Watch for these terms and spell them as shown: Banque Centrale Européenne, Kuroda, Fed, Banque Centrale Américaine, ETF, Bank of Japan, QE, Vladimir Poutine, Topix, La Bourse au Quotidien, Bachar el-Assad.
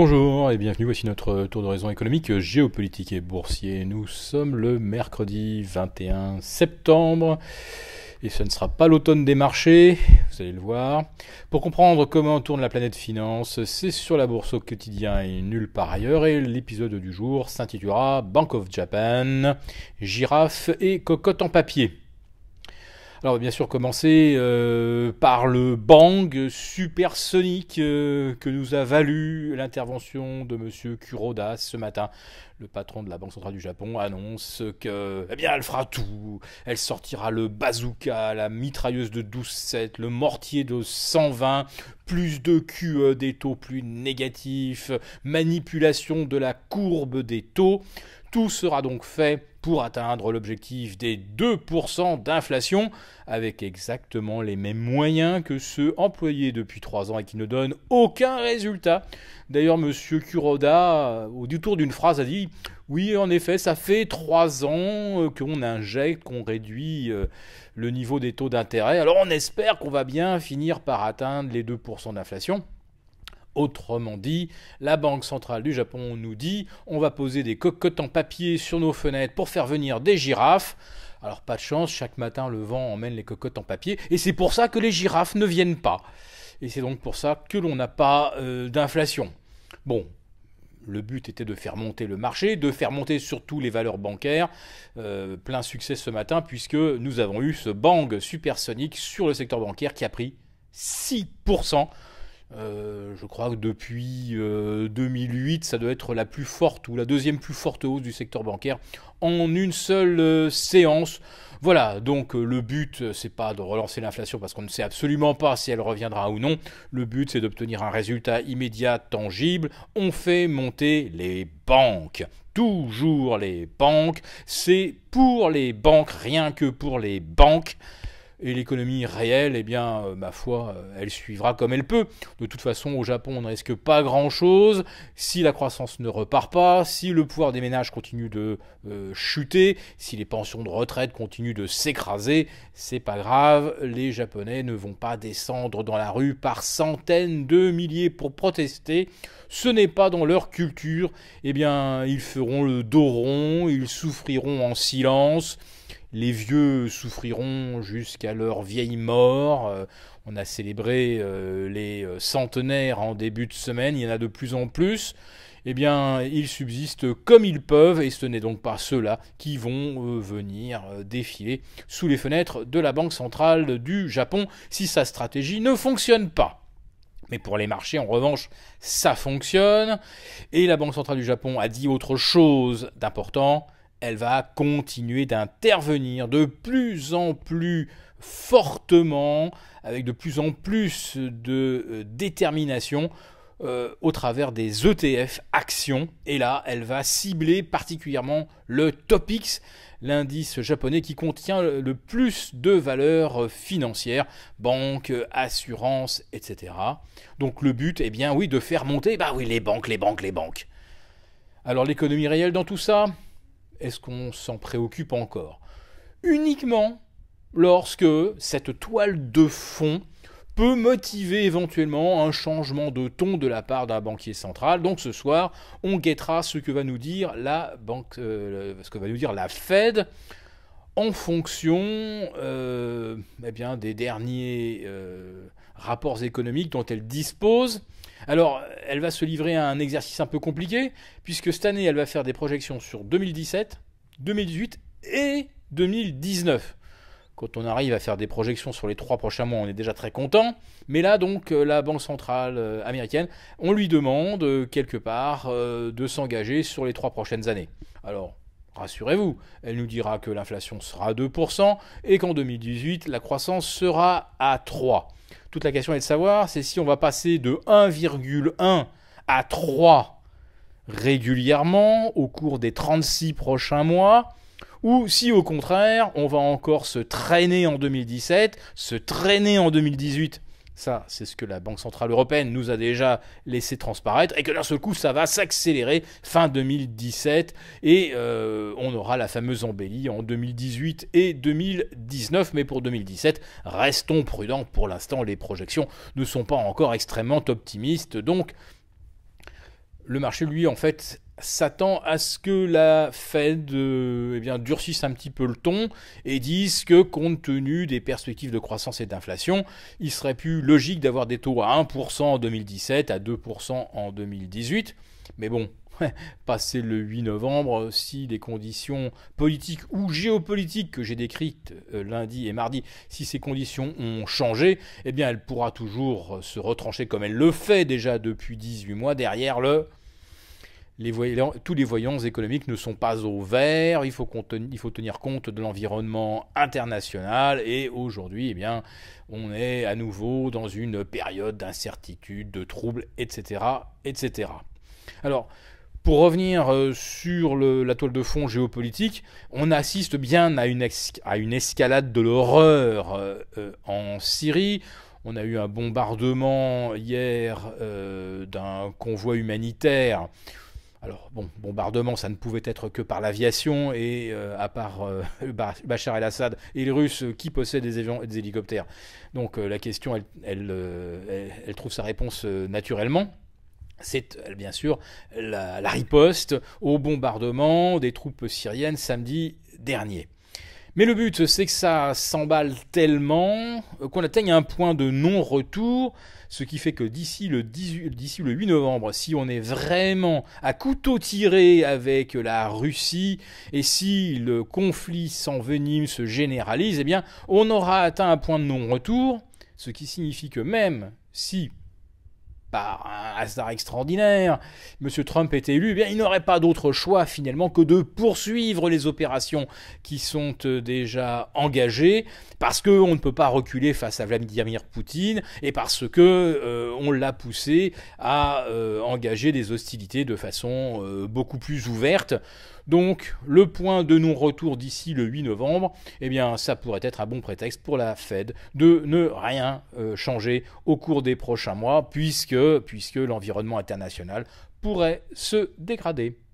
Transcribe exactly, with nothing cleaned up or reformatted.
Bonjour et bienvenue, voici notre tour d'horizon économique, géopolitique et boursier. Nous sommes le mercredi vingt et un septembre et ce ne sera pas l'automne des marchés, vous allez le voir. Pour comprendre comment tourne la planète finance, c'est sur la bourse au quotidien et nulle part ailleurs et l'épisode du jour s'intitulera Bank of Japan, girafe et cocotte en papier. Alors on va bien sûr commencer euh, par le bang supersonique euh, que nous a valu l'intervention de monsieur Kuroda ce matin. Le patron de la Banque Centrale du Japon annonce que, eh bien, elle fera tout. Elle sortira le bazooka, la mitrailleuse de douze sept, le mortier de cent vingt, plus de Q E des taux plus négatifs, manipulation de la courbe des taux. Tout sera donc fait pour atteindre l'objectif des deux pour cent d'inflation avec exactement les mêmes moyens que ceux employés depuis trois ans et qui ne donnent aucun résultat. D'ailleurs, M. Kuroda, au détour d'une phrase, a dit « Oui, en effet, ça fait trois ans qu'on injecte, qu'on réduit le niveau des taux d'intérêt. Alors on espère qu'on va bien finir par atteindre les deux pour cent d'inflation. » Autrement dit, la Banque Centrale du Japon nous dit « On va poser des cocottes en papier sur nos fenêtres pour faire venir des girafes. » Alors pas de chance, chaque matin le vent emmène les cocottes en papier et c'est pour ça que les girafes ne viennent pas. Et c'est donc pour ça que l'on n'a pas euh, d'inflation. Bon, le but était de faire monter le marché, de faire monter surtout les valeurs bancaires. Euh, plein succès ce matin puisque nous avons eu ce bang supersonique sur le secteur bancaire qui a pris six pour cent. Euh, je crois que depuis euh, deux mille huit, ça doit être la plus forte ou la deuxième plus forte hausse du secteur bancaire en une seule euh, séance. Voilà, donc euh, le but, c'est pas de relancer l'inflation parce qu'on ne sait absolument pas si elle reviendra ou non. Le but, c'est d'obtenir un résultat immédiat, tangible. On fait monter les banques. Toujours les banques. C'est pour les banques, rien que pour les banques. Et l'économie réelle, eh bien, euh, ma foi, euh, elle suivra comme elle peut. De toute façon, au Japon, on ne risque pas grand-chose. Si la croissance ne repart pas, si le pouvoir des ménages continue de euh, chuter, si les pensions de retraite continuent de s'écraser, c'est pas grave. Les Japonais ne vont pas descendre dans la rue par centaines de milliers pour protester. Ce n'est pas dans leur culture. Eh bien, ils feront le dos rond, ils souffriront en silence. Les vieux souffriront jusqu'à leur vieille mort. Euh, on a célébré euh, les centenaires en début de semaine, il y en a de plus en plus. Eh bien, ils subsistent comme ils peuvent, et ce n'est donc pas ceux-là qui vont euh, venir euh, défiler sous les fenêtres de la Banque Centrale du Japon si sa stratégie ne fonctionne pas. Mais pour les marchés, en revanche, ça fonctionne. Et la Banque Centrale du Japon a dit autre chose d'important. Elle va continuer d'intervenir de plus en plus fortement, avec de plus en plus de détermination euh, au travers des E T F actions. Et là, elle va cibler particulièrement le Topix, l'indice japonais qui contient le plus de valeurs financières, banques, assurances, et cetera. Donc le but, eh bien oui, de faire monter bah oui, les banques, les banques, les banques. Alors l'économie réelle dans tout ça ? Est-ce qu'on s'en préoccupe encore? Uniquement lorsque cette toile de fond peut motiver éventuellement un changement de ton de la part d'un banquier central. Donc ce soir, on guettera ce que va nous dire la banque, euh, ce que va nous dire la Fed en fonction euh, eh bien, des derniers euh, rapports économiques dont elle dispose. Alors, elle va se livrer à un exercice un peu compliqué, puisque cette année, elle va faire des projections sur deux mille dix-sept, deux mille dix-huit et deux mille dix-neuf. Quand on arrive à faire des projections sur les trois prochains mois, on est déjà très content. Mais là, donc, la Banque Centrale Américaine, on lui demande, quelque part, euh, de s'engager sur les trois prochaines années. Alors, rassurez-vous, elle nous dira que l'inflation sera à deux pour cent et qu'en deux mille dix-huit, la croissance sera à trois pour cent. Toute la question est de savoir, c'est si on va passer de un virgule un à trois régulièrement au cours des trente-six prochains mois, ou si au contraire, on va encore se traîner en deux mille dix-sept, se traîner en deux mille dix-huit. Ça, c'est ce que la Banque Centrale Européenne nous a déjà laissé transparaître, et que d'un seul coup, ça va s'accélérer fin deux mille dix-sept, et euh, on aura la fameuse embellie en deux mille dix-huit et deux mille dix-neuf, mais pour deux mille dix-sept, restons prudents. Pour l'instant, les projections ne sont pas encore extrêmement optimistes, donc le marché, lui, en fait, s'attend à ce que la Fed euh, eh bien, durcisse un petit peu le ton et dise que, compte tenu des perspectives de croissance et d'inflation, il serait plus logique d'avoir des taux à un pour cent en deux mille dix-sept, à deux pour cent en deux mille dix-huit. Mais bon, passé le huit novembre, si les conditions politiques ou géopolitiques que j'ai décrites euh, lundi et mardi, si ces conditions ont changé, eh bien elle pourra toujours se retrancher comme elle le fait déjà depuis dix-huit mois derrière le... Les voyants, tous les voyants économiques ne sont pas au vert, il faut, conten, il faut tenir compte de l'environnement international et aujourd'hui, eh bien, on est à nouveau dans une période d'incertitude, de troubles, et cetera, et cetera. Alors, pour revenir sur le, la toile de fond géopolitique, on assiste bien à une, ex, à une escalade de l'horreur euh, en Syrie. On a eu un bombardement hier euh, d'un convoi humanitaire. Alors, bon, bombardement, ça ne pouvait être que par l'aviation et euh, à part euh, Bachar el-Assad et les Russes qui possèdent des avions et des hélicoptères. Donc euh, la question, elle, elle, euh, elle trouve sa réponse euh, naturellement. C'est euh, bien sûr la, la riposte au bombardement des troupes syriennes samedi dernier. Mais le but, c'est que ça s'emballe tellement qu'on atteigne un point de non-retour, ce qui fait que d'ici le, le huit novembre, si on est vraiment à couteau tiré avec la Russie, et si le conflit s'envenime, se généralise, eh bien, on aura atteint un point de non-retour, ce qui signifie que même si, par un hasard extraordinaire, M. Trump est élu, eh bien, il n'aurait pas d'autre choix finalement que de poursuivre les opérations qui sont déjà engagées, parce qu'on ne peut pas reculer face à Vladimir Poutine et parce que euh, on l'a poussé à euh, engager des hostilités de façon euh, beaucoup plus ouverte. Donc le point de non-retour d'ici le huit novembre, eh bien, ça pourrait être un bon prétexte pour la Fed de ne rien euh, changer au cours des prochains mois, puisque, puisque l'environnement international pourrait se dégrader.